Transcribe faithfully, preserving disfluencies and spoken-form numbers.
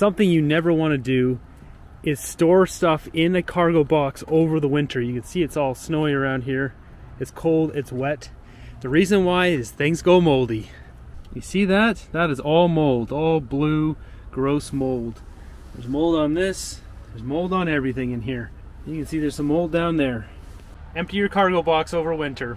Something you never want to do is store stuff in a cargo box over the winter. You can see it's all snowy around here. It's cold, it's wet. The reason why is things go moldy. You see that? That is all mold, all blue, gross mold. There's mold on this, there's mold on everything in here. You can see there's some mold down there. Empty your cargo box over winter.